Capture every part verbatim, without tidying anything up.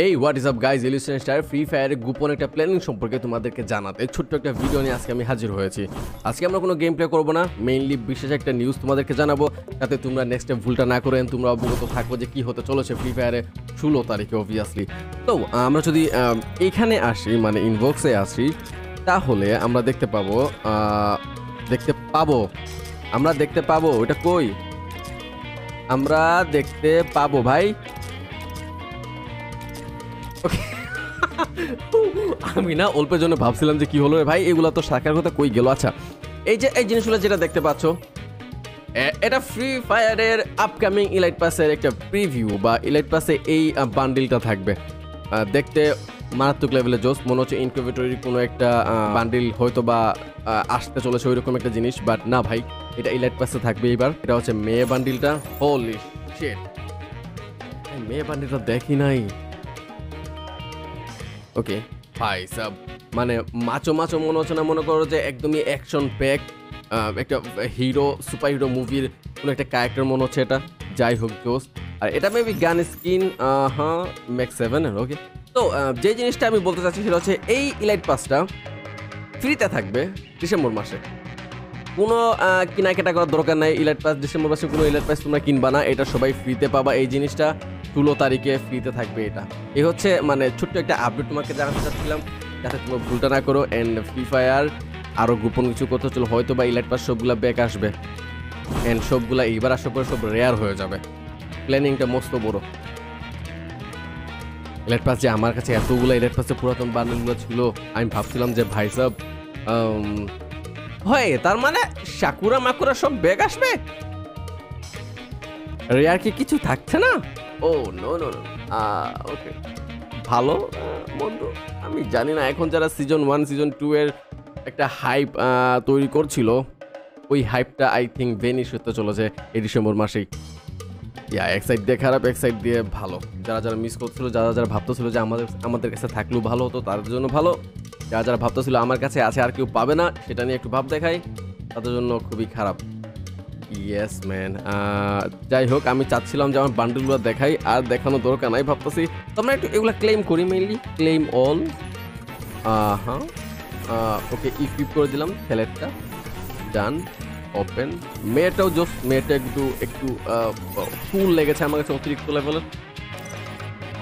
Hey, what is up guys? Illusionist Free Fire গোপন একটা planning সম্পর্কে তোমাদেরকে জানাতে ছোট্ট একটা ভিডিও নিয়ে আজকে আমি হাজির হয়েছি। আজকে আমরা কোনো গেম প্লে করব না, মেইনলি বিশেষ একটা নিউজ তোমাদেরকে জানাবো যাতে তোমরা নেক্সট টাইম ভুলটা না করেন, তোমরা অবগত থাকো যে কি হতে চলেছে ফ্রি ফায়ারে ষোলো তারিখে অবভিয়াসলি। তো আমরা যদি এখানে আসি, মানে ইনবক্সে আসি, তাহলে আমরা দেখতে পাবো দেখতে পাবো আমরা দেখতে পাবো এটা কই আমরা দেখতে পাবো ভাই। আমি না অল্পের জন্য ভাবছিলাম যে কি হলো রে ভাই, এগুলা তো সাকার কথা কই গেল। আচ্ছা, এই যে এই জিনিসগুলো যেটা দেখতে পাচ্ছ, এটা ফ্রি ফায়ারের আপকামিং ইলাইট পাসের একটা প্রিভিউ, বা ইলাইট পাসে এই বান্ডিলটা থাকবে। দেখতে মারাত্মক লেভেলে জোস মনে হচ্ছে, ইনকিউবেটরি কোনো একটা বান্ডিল হয়তো বা আসতে চলেছে ওইরকম একটা জিনিস, বাট না ভাই, এটা ইলাইট পাসে থাকবে এইবার। এটা হচ্ছে মেয়ে বান্ডিলটা। হোলি শিট, মেয়ে বান্ডিলটা দেখি নাই। ওকে ভাই সাব, মানে মাচো মাচো মনে হচ্ছে না, মনে করো যে একদমই অ্যাকশন প্যাক একটা হিরো সুপার হিরো মুভির কোনো একটা ক্যারেক্টার মনে হচ্ছে এটা। যাই হোক জোস। আর এটা মেবি গান স্কিন, হ্যাঁ ম্যাক্স সেভেন। ওকে, তো যে জিনিসটা আমি বলতে চাচ্ছি সেটা হচ্ছে এই ইলাইট পাসটা ফ্রিতে থাকবে ডিসেম্বর মাসে, কোনো কেনাকাটা করার দরকার নাই। ইলাইট পাস ডিসেম্বর মাসে কোনো ইলাইট পাস তোমরা কিনবা না, এটা সবাই ফ্রিতে পাবা। এই জিনিসটা ষোলো তারিখে ফ্রিতে থাকবে। এটা এই হচ্ছে মানে ছোট্ট একটা আপডেট তোমাকে জানাতে চাচ্ছিলাম যাতে তোমরা ভুলটা না করো। অ্যান্ড ফ্রি ফায়ার আরও গোপন কিছু কথা চলো, হয়তো বা ইলাইট পাস সবগুলো ব্যাক আসবে, অ্যান্ড সবগুলো এইবার আসার পরে সব রেয়ার হয়ে যাবে। প্ল্যানিংটা মস্ত বড়। ইলাইট পাস যে আমার কাছে এতগুলো ইলাইট পাসের পুরাতন বান্ডেলগুলো ছিল, আমি ভাবছিলাম যে ভাই সাব হয়, তার মানে সাকুরা মাকুরা সব ব্যাগ আসবে, রেয়ার কি কিছু থাকছে না। Oh no no no, okay ভালো বন্ধু, আমি জানি না এখন যারা সিজন ওয়ান সিজন টু এর একটা হাইপ তৈরি করছিল, ওই হাইপটা আই থিঙ্ক ভেনিশ হতে চলেছে এই ডিসেম্বর মাসেই। ইয়া, এক সাইড দিয়ে খারাপ, এক সাইড দিয়ে ভালো। যারা যারা মিস করছিল, যারা যারা ভাবতেছিল যে আমাদের আমাদের কাছে থাকলেও ভালো হতো, তাদের জন্য ভালো। যারা যারা ভাবতেছিল আমার কাছে আছে আর কেউ পাবে না, সেটা নিয়ে একটু ভাব দেখায়, তাদের জন্য খুবই খারাপ। Yes man. যাই হোক, আমি চাচ্ছিলাম যে আমার বান্ডেলগুলো দেখাই, আর দেখানো দরকার নাই। ভাবতেছি তোমরা একটু এগুলো ক্লেম করি, মেইনলি ক্লেম অল। হ্যাঁ ওকে, ইকুইপ করে দিলাম স্যালেটটা, ডান, ওপেন। মেয়েটাও জোস, মেয়েটা একটু একটু ফুল লেগেছে আমার কাছে অতিরিক্ত লেভেলের।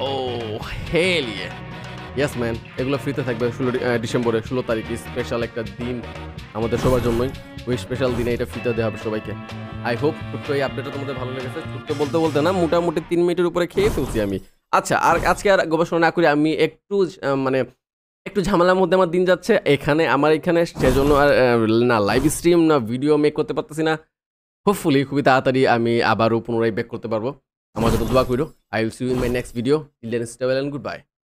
ও হেল ইয়ে, ইয়েস ম্যান। এগুলো ফ্রিতে থাকবে ষোলো ডিসেম্বরে, ষোলো তারিখে স্পেশাল একটা দিন আমাদের সবার জন্যই। ওই স্পেশাল দিনে এটা ফ্রিতে দেওয়া হবে সবাইকে। আই হোপ ছোট্ট এই আপডেটটা তোমাদের ভালো লেগেছে। ছোট্ট বলতে বলতে না, মোটামুটি তিন মিনিটের উপরে খেয়ে ফেলছি আমি। আচ্ছা, আর আজকে আর গবেষণা না করি, আমি একটু মানে একটু ঝামেলার মধ্যে আমার দিন যাচ্ছে এখানে, আমার এখানে, সেজন্য আর না লাইভ স্ট্রিম না ভিডিও মেক করতে পারতেছি না। হোপফুলি খুবই তাড়াতাড়ি আমি আবারও পুনরায় ব্যাক করতে পারবো। আমার যত দোয়া করো। I will see you in my next video. Till then stay well and good bye.